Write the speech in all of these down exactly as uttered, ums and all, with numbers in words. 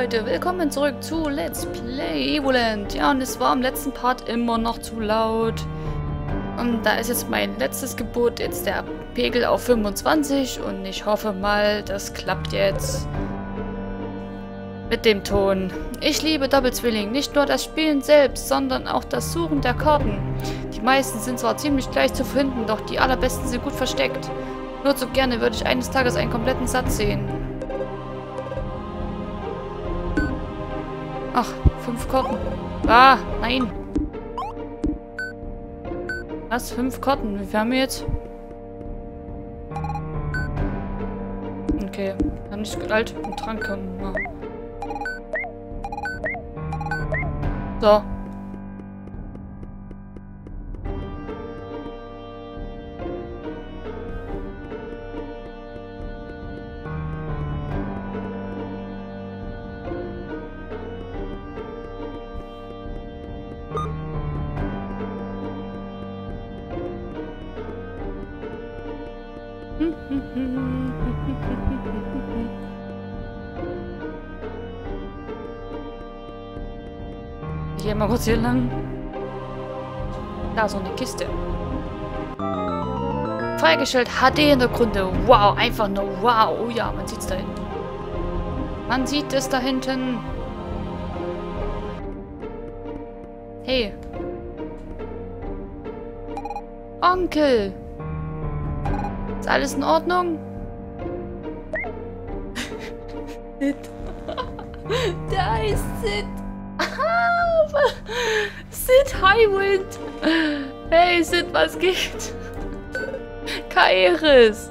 Leute, willkommen zurück zu Let's Play Evoland. Ja, und es war im letzten Part immer noch zu laut. Und da ist jetzt mein letztes Gebot, jetzt der Pegel auf fünfundzwanzig. Und ich hoffe mal, das klappt jetzt mit dem Ton. Ich liebe Doppelzwilling. Nicht nur das Spielen selbst, sondern auch das Suchen der Karten. Die meisten sind zwar ziemlich gleich zu finden, doch die allerbesten sind gut versteckt. Nur so gerne würde ich eines Tages einen kompletten Satz sehen. Ach, fünf Karten. Ah, nein. Was? Fünf Karten? Wie viel haben wir jetzt? Okay. Kann nicht alt und dran kommen. Ah. So. Ich gehe mal kurz hier lang. Da ist noch eine Kiste. Freigestellt H D-Hintergründe. Wow, einfach nur wow. Oh ja, man sieht es da hinten. Man sieht es da hinten. Hey. Onkel. Ist alles in Ordnung? Sid. Da ist Sid. Sid Highwind. Hey Sid, was geht? Kairis.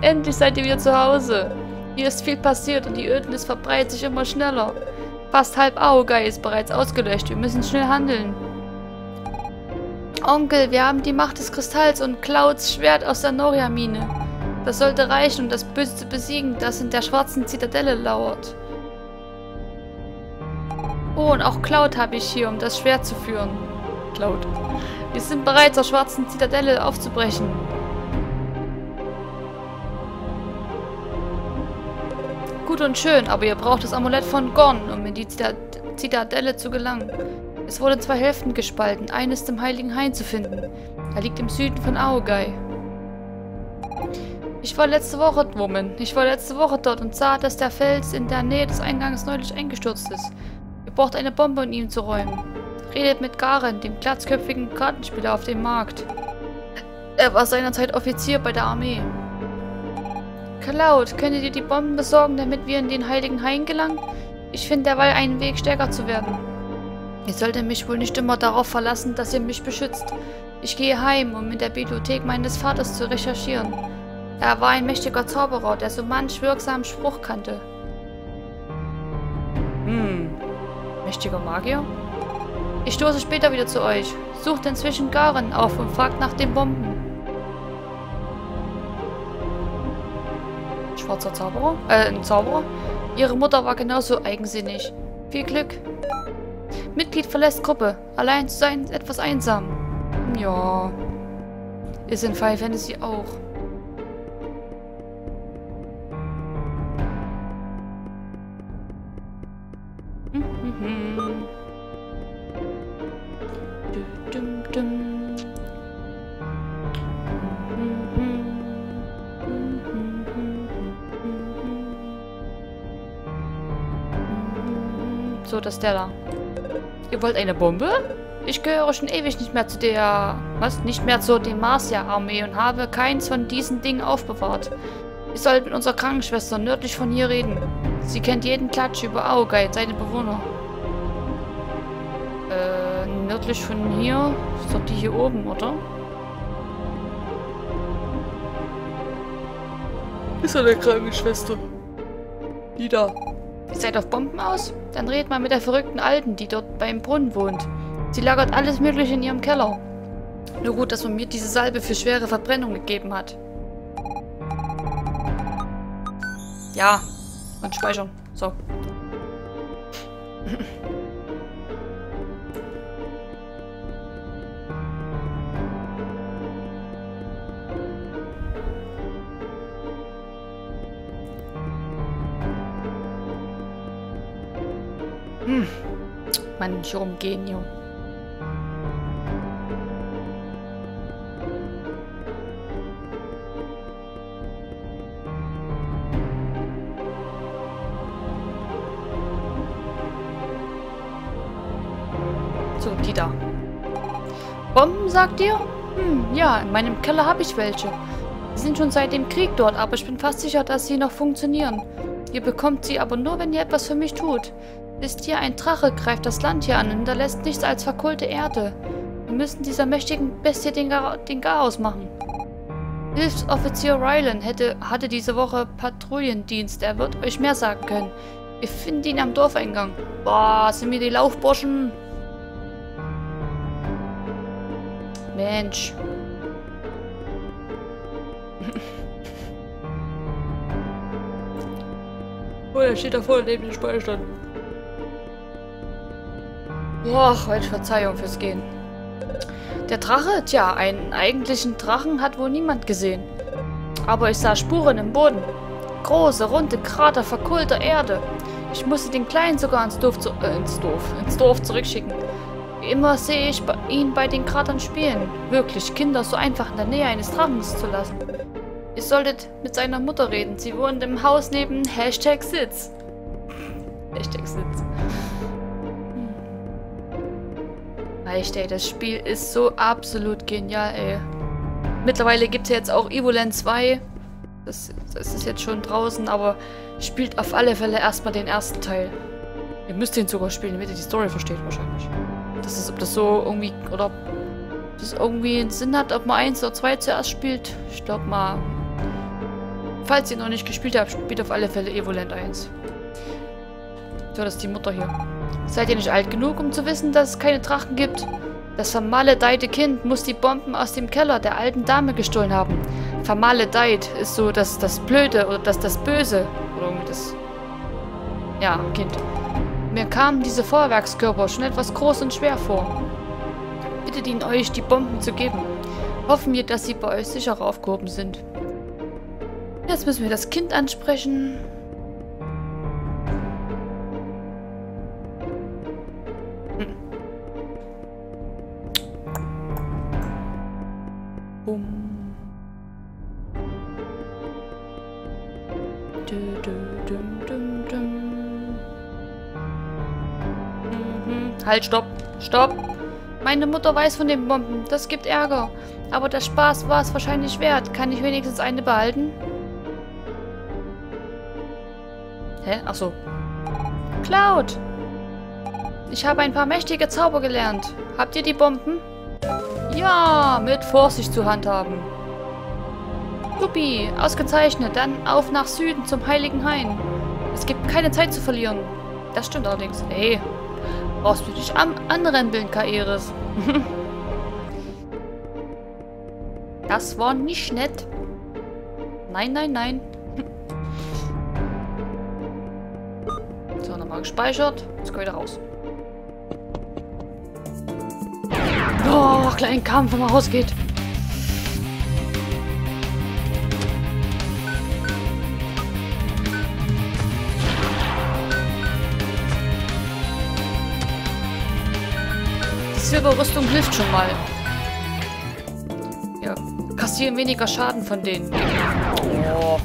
Endlich seid ihr wieder zu Hause. Hier ist viel passiert und die Ödnis verbreitet sich immer schneller. Fast halb Augei ist bereits ausgelöscht. Wir müssen schnell handeln. Onkel, wir haben die Macht des Kristalls und Clouds Schwert aus der Noria-Mine. Das sollte reichen, um das Böse zu besiegen, das in der schwarzen Zitadelle lauert. Oh, und auch Cloud habe ich hier, um das Schwert zu führen. Cloud. Wir sind bereit, zur schwarzen Zitadelle aufzubrechen. Gut und schön, aber ihr braucht das Amulett von Gon, um in die Zita- Zitadelle zu gelangen. Es wurde in zwei Hälften gespalten, eines im Heiligen Hain zu finden. Er liegt im Süden von Augei. Ich war letzte Woche, Woman. Ich war letzte Woche dort und sah, dass der Fels in der Nähe des Eingangs neulich eingestürzt ist. Ihr braucht eine Bombe, um ihn zu räumen. Redet mit Garen, dem glatzköpfigen Kartenspieler auf dem Markt. Er war seinerzeit Offizier bei der Armee. Cloud, könntet ihr die Bomben besorgen, damit wir in den Heiligen Hain gelangen? Ich finde derweil einen Weg, stärker zu werden. Ihr solltet mich wohl nicht immer darauf verlassen, dass ihr mich beschützt. Ich gehe heim, um in der Bibliothek meines Vaters zu recherchieren. Er war ein mächtiger Zauberer, der so manch wirksamen Spruch kannte. Hm, mächtiger Magier? Ich stoße später wieder zu euch. Sucht inzwischen Garen auf und fragt nach den Bomben. Schwarzer Zauberer? Äh, ein Zauberer? Ihre Mutter war genauso eigensinnig. Viel Glück. Mitglied verlässt Gruppe. Allein zu sein ist etwas einsam. Ja. Ist in Final Fantasy auch. So, das ist der da. Ihr wollt eine Bombe? Ich gehöre schon ewig nicht mehr zu der... Was? Nicht mehr zur Demacia-Armee und habe keins von diesen Dingen aufbewahrt. Ihr sollt mit unserer Krankenschwester nördlich von hier reden. Sie kennt jeden Klatsch über Augei und seine Bewohner. Äh, nördlich von hier? Ist doch die hier oben, oder? Ist eine Krankenschwester. Die da. Ihr seid auf Bomben aus? Dann redet mal mit der verrückten Alten, die dort beim Brunnen wohnt. Sie lagert alles Mögliche in ihrem Keller. Nur gut, dass man mir diese Salbe für schwere Verbrennung gegeben hat. Ja, und speichern. So. Hm. Mancho un genio. So, die da. Bomben, sagt ihr? Hm, ja, in meinem Keller habe ich welche. Sie sind schon seit dem Krieg dort, aber ich bin fast sicher, dass sie noch funktionieren. Ihr bekommt sie aber nur, wenn ihr etwas für mich tut. Ist hier ein Drache, greift das Land hier an und hinterlässt nichts als verkohlte Erde. Wir müssen dieser mächtigen Bestie den, Ga den Chaos machen. Hilfsoffizier Rylan hätte, hatte diese Woche Patrouillendienst. Er wird euch mehr sagen können. Wir finden ihn am Dorfeingang. Boah, sind wir die Laufburschen. Mensch. Oh, er steht da vorne neben den Speichern. Boah, welche Verzeihung fürs Gehen. Der Drache? Tja, einen eigentlichen Drachen hat wohl niemand gesehen. Aber ich sah Spuren im Boden. Große, runde Krater verkohlter Erde. Ich musste den Kleinen sogar ins Dorf, zu äh, ins Dorf, ins Dorf zurückschicken. Wie immer sehe ich ihn bei den Kratern spielen. Wirklich, Kinder so einfach in der Nähe eines Drachens zu lassen. Ihr solltet mit seiner Mutter reden. Sie wohnt im Haus neben Hashtag Sitz. Hashtag Sitz. Echt, ey, das Spiel ist so absolut genial, ey. Mittlerweile gibt es ja jetzt auch Evoland zwei. Das, das ist jetzt schon draußen, aber spielt auf alle Fälle erstmal den ersten Teil. Ihr müsst den sogar spielen, damit ihr die Story versteht wahrscheinlich. Das ist, ob das so irgendwie, oder ob das irgendwie einen Sinn hat, ob man eins oder zwei zuerst spielt. Ich glaube mal, falls ihr noch nicht gespielt habt, spielt auf alle Fälle Evoland eins. So, das ist die Mutter hier. Seid ihr nicht alt genug, um zu wissen, dass es keine Drachen gibt? Das vermaledeite Kind muss die Bomben aus dem Keller der alten Dame gestohlen haben. Vermaledeit ist so das, das Blöde oder das, das Böse. Oder irgendwie das... Ja, Kind. Mir kamen diese Feuerwerkskörper schon etwas groß und schwer vor. Bittet ihn euch, die Bomben zu geben. Hoffen wir, dass sie bei euch sicher aufgehoben sind. Jetzt müssen wir das Kind ansprechen... Halt, stopp, stopp. Meine Mutter weiß von den Bomben. Das gibt Ärger. Aber der Spaß war es wahrscheinlich wert. Kann ich wenigstens eine behalten? Hä? Ach so. Cloud! Ich habe ein paar mächtige Zauber gelernt. Habt ihr die Bomben? Ja, mit Vorsicht zu handhaben. Supi, ausgezeichnet. Dann auf nach Süden zum Heiligen Hain. Es gibt keine Zeit zu verlieren. Das stimmt allerdings. Ey. Brauchst du dich am anrempeln, Kairis. Das war nicht nett. Nein, nein, nein. So, nochmal gespeichert. Jetzt geht er raus. Oh, kleinen Kampf, wenn man rausgeht. Silberrüstung hilft schon mal. Ja, kassieren weniger Schaden von denen. Oh.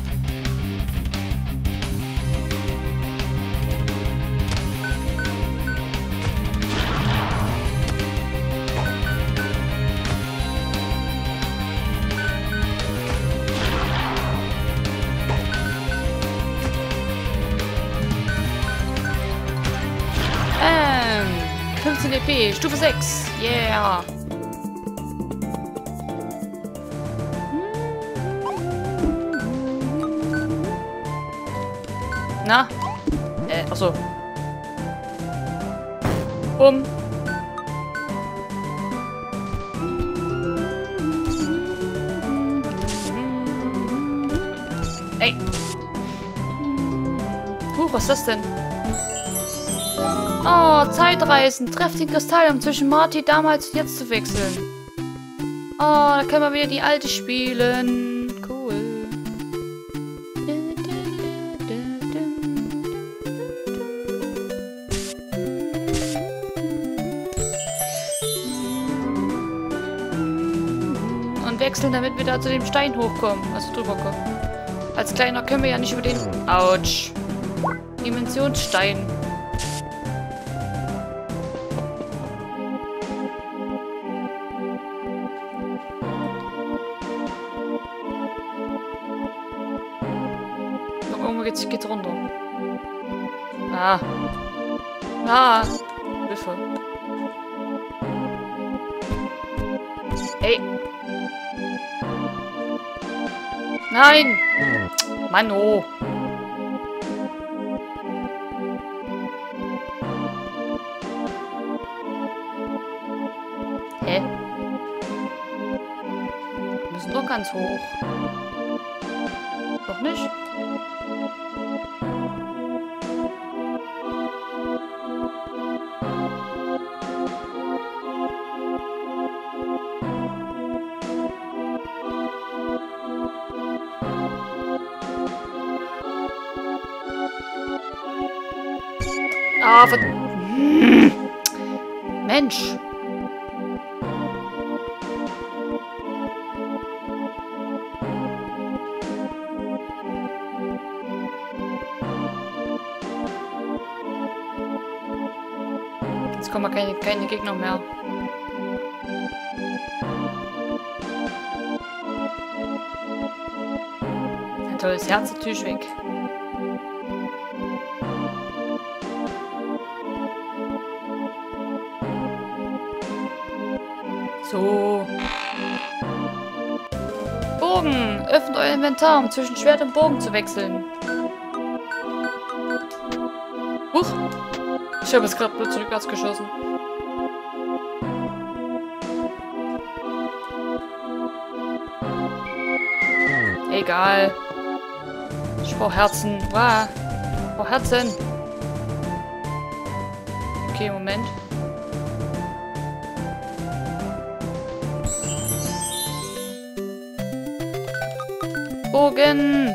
fünfzehn E P, Stufe sechs. Yeah. Na? Äh, achso. Um. Ey. Huh, was ist das denn? Oh, Zeitreisen. Treff den Kristall, um zwischen Marty damals und jetzt zu wechseln. Oh, da können wir wieder die alte spielen. Cool. wechseln, damit wir da zu dem Stein hochkommen. Also drüber kommen. Als Kleiner können wir ja nicht über den... Autsch. Dimensionsstein. Doch irgendwo geht's, geht's runter. Ah. Ah. Hilfe. Ey. Nein! Mann, oh. Hä? Wir müssen doch ganz hoch. Doch nicht? Ah, ver... Mensch! Jetzt kommen keine, keine Gegner mehr. Ein tolles Herz natürlich weg. So. Bogen. Öffnet euer Inventar, um zwischen Schwert und Bogen zu wechseln. Huch. Ich habe es gerade plötzlich rückwärts geschossen. Egal. Ich brauche Herzen. Wow. Ich brauche Herzen. Okay, Moment. Bogen!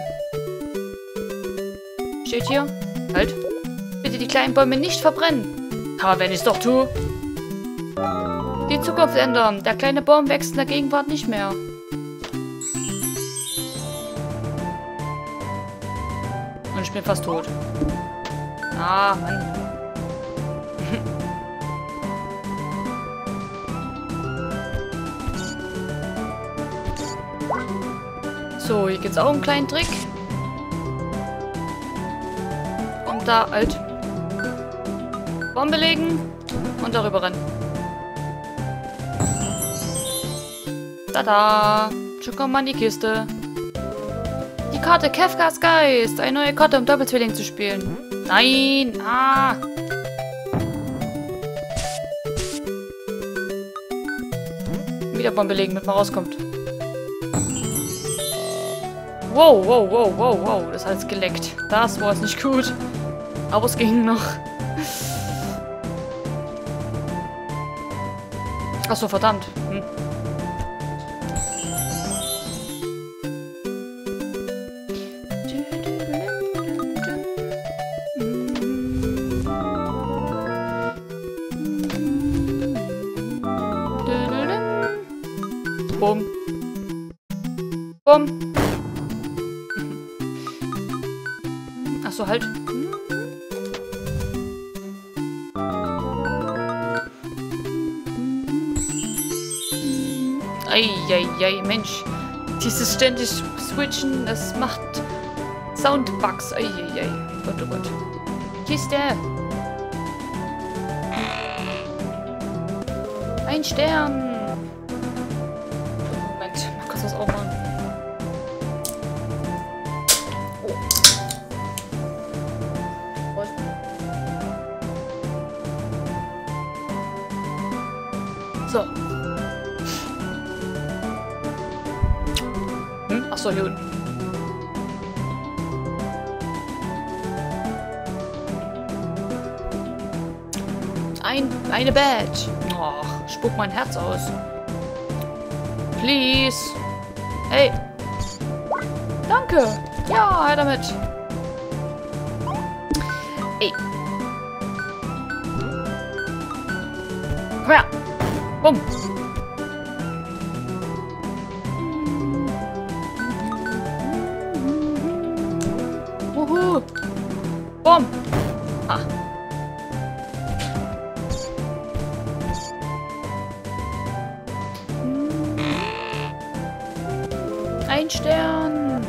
Steht hier? Halt! Bitte die kleinen Bäume nicht verbrennen! Aber wenn ich's doch tue! Die Zukunft ändern! Der kleine Baum wächst in der Gegenwart nicht mehr! Und ich bin fast tot. Ah, Mann! So, hier gibt es auch einen kleinen Trick. Und da alt. Bombe legen und darüber rennen. Tada! Schon kommt man in die Kiste. Die Karte Kefkas Geist. Eine neue Karte, um Doppelzwilling zu spielen. Nein! Ah! Wieder Bombe legen, damit man rauskommt. Wow, wow, wow, wow, wow, das hat es geleckt. Das war es nicht gut. Aber es ging noch. Achso, verdammt. Hm. Bumm. Bumm. So halt. Eieiei, Mensch. Dieses ständig Switchen, das macht Soundbugs. Eieiei. Gott, oh Gott. Kiste. Ein Stern. Moment, man kann das auch machen. So. Hm? Achso, hier unten. Ein, eine Badge. Och, spuck mein Herz aus. Please. Hey. Danke. Ja, her damit. Ey. Komm her. Bumm. Ein Stern!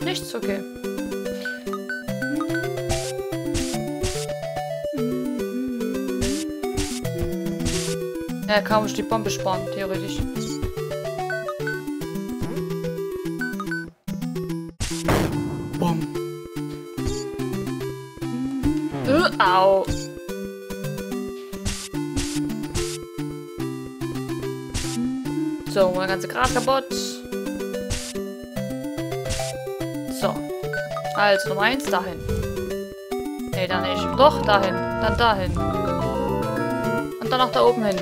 Nichts, okay. Ja, kann man die Bombe sparen, theoretisch. Bomb. Äh, au. So, mein ganzer Gras kaputt. Also, Nummer eins dahin. Nee, dann nicht. Doch, dahin. Dann dahin. Und dann noch da oben hin.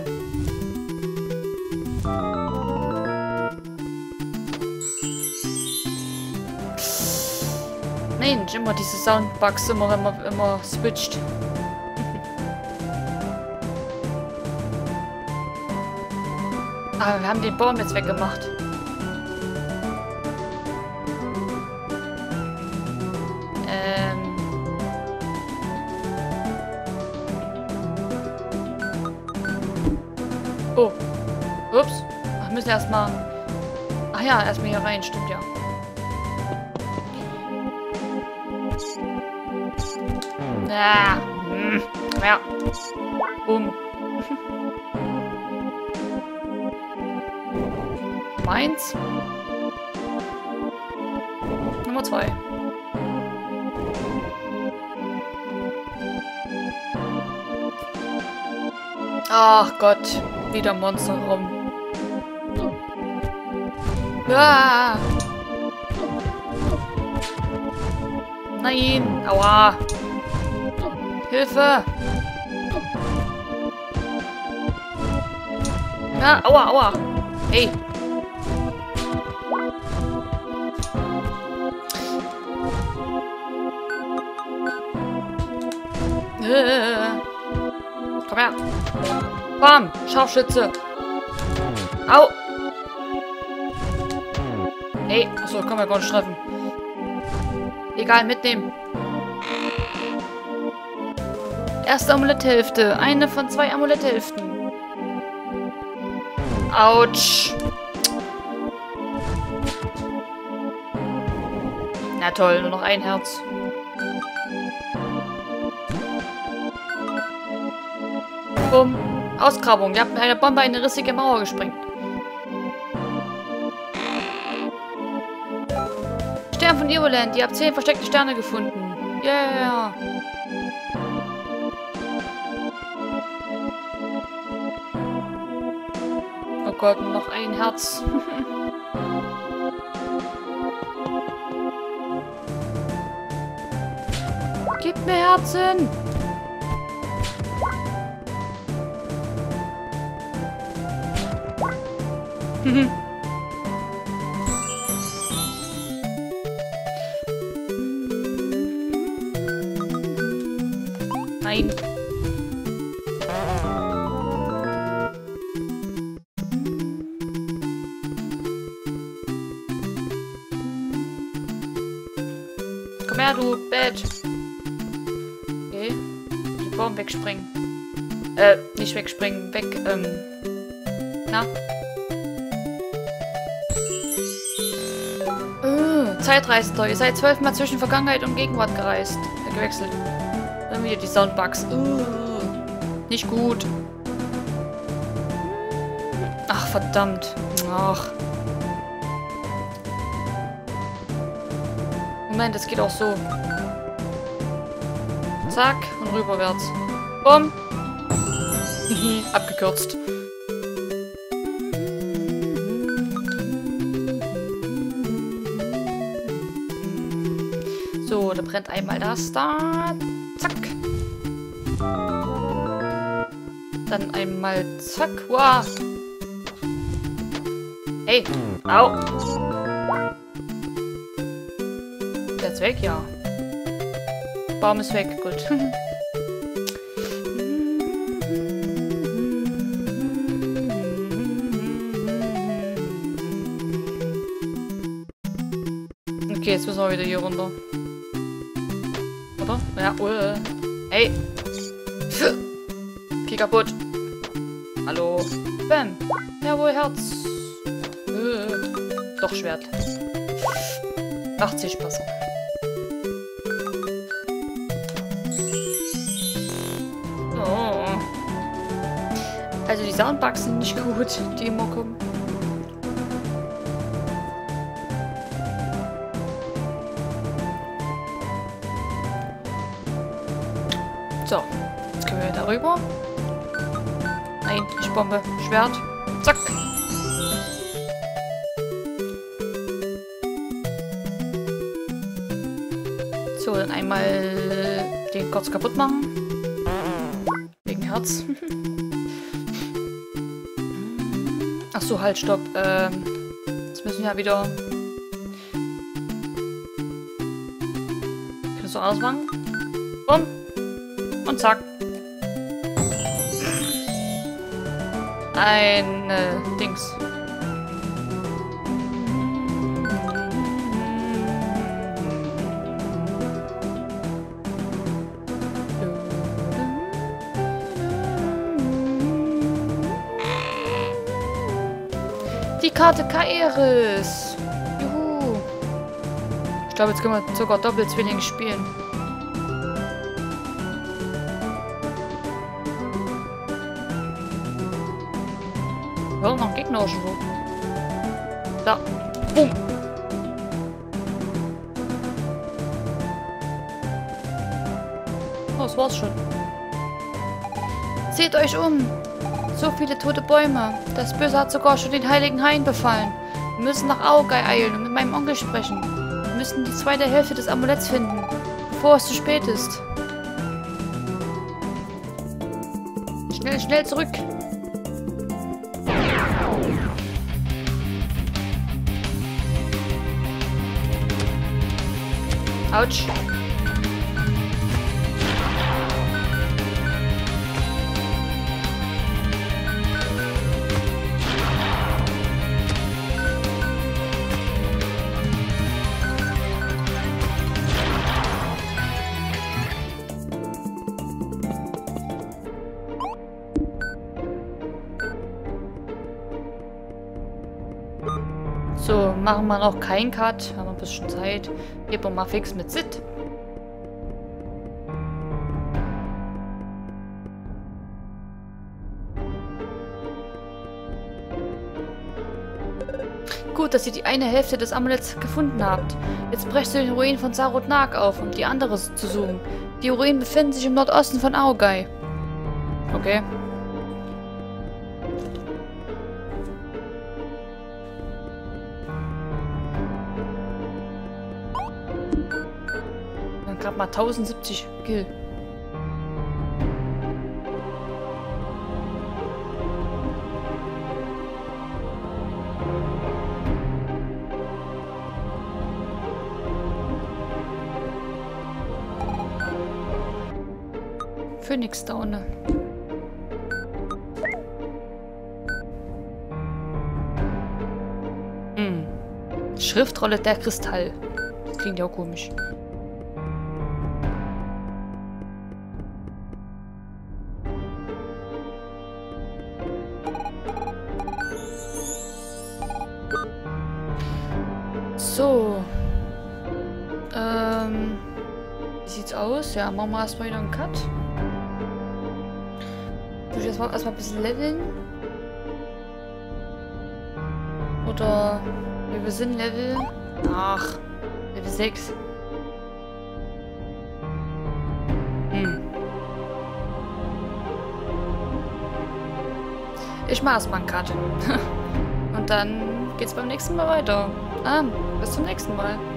Mensch, immer diese Soundbugs, immer wenn man immer switcht. Aber wir haben den Baum jetzt weggemacht. Erstmal. Ach ja, erstmal hier rein, stimmt ja. Ja. Ja. Um. Meins. Nummer zwei. Ach Gott, wieder Monster rum. Ah. Nein! Aua! Hilfe! Ah, aua, aua! Hey! Äh. Komm her! Bam! Scharfschütze! Au! Hey, achso, können wir gar nicht treffen. Egal, mitnehmen. Erste Amuletthälfte. Eine von zwei Amuletthälften. Autsch. Na toll, nur noch ein Herz. Bumm. Ausgrabung. Ihr habt mit einer Bombe eine rissige Mauer gesprengt. Stern von Evoland. Ihr habt zehn versteckte Sterne gefunden. Yeah. Oh Gott, nur noch ein Herz. Gib mir Herzen. Komm her, du Badge. Okay. Den Baum wegspringen. Äh, nicht wegspringen. Weg, ähm. Na? Äh, Zeitreisender. Ihr seid zwölfmal zwischen Vergangenheit und Gegenwart gereist. Äh, gewechselt. Dann wieder die Soundbugs. Uh, nicht gut. Ach, verdammt. Ach. Moment, das geht auch so. Zack und rüberwärts. Bumm. Hm, abgekürzt. So, da brennt einmal das da. Zack. Dann einmal zack. Wow. Hey. Au. Der ist weg, ja. Baum ist weg, gut. Okay, jetzt müssen wir wieder hier runter. Oder? Ja, uh. Hey! Geh kaputt! Hallo! Bam! Jawohl, Herz! Uh. Doch, Schwert. achtzig besser. Oh. Also die Soundbugs sind nicht gut, die immer kommen. So, jetzt können wir da rüber. Nein, ich bombe. Schwert. Zack. So, dann einmal den kurz kaputt machen. Wegen Herz. Ach so, halt, stopp. Ähm, jetzt müssen wir ja wieder... Kannst du alles machen? Bumm. Und zack. Ein äh, Dings. Die Karte Kairis. Juhu. Ich glaube, jetzt können wir sogar Doppelzwilling spielen. Ja, noch Gegner schon. Da. Boom. Oh, das war's schon. Seht euch um. So viele tote Bäume. Das Böse hat sogar schon den Heiligen Hain befallen. Wir müssen nach Augei eilen und mit meinem Onkel sprechen. Wir müssen die zweite Hälfte des Amuletts finden, bevor es zu spät ist. Schnell, schnell zurück. Autsch. So, machen wir noch keinen Cut, haben wir ein bisschen Zeit. Gib mal fix mit Sid. Gut, dass ihr die eine Hälfte des Amuletts gefunden habt. Jetzt brecht ihr den Ruin von Sarod-Nag auf, um die andere zu suchen. Die Ruinen befinden sich im Nordosten von Augei. Okay. Gerade mal tausendsiebzig Kill. Phoenix Downer. Hm. Schriftrolle der Kristall. Das klingt ja auch komisch. So. Ähm. Wie sieht's aus? Ja, machen wir erstmal wieder einen Cut. Soll ich jetzt mal erstmal ein bisschen leveln? Oder. Wir sind Level. Ach. Level sechs. Hm. Ich maß Bankkarte. Und dann geht's beim nächsten Mal weiter. Ah, bis zum nächsten Mal.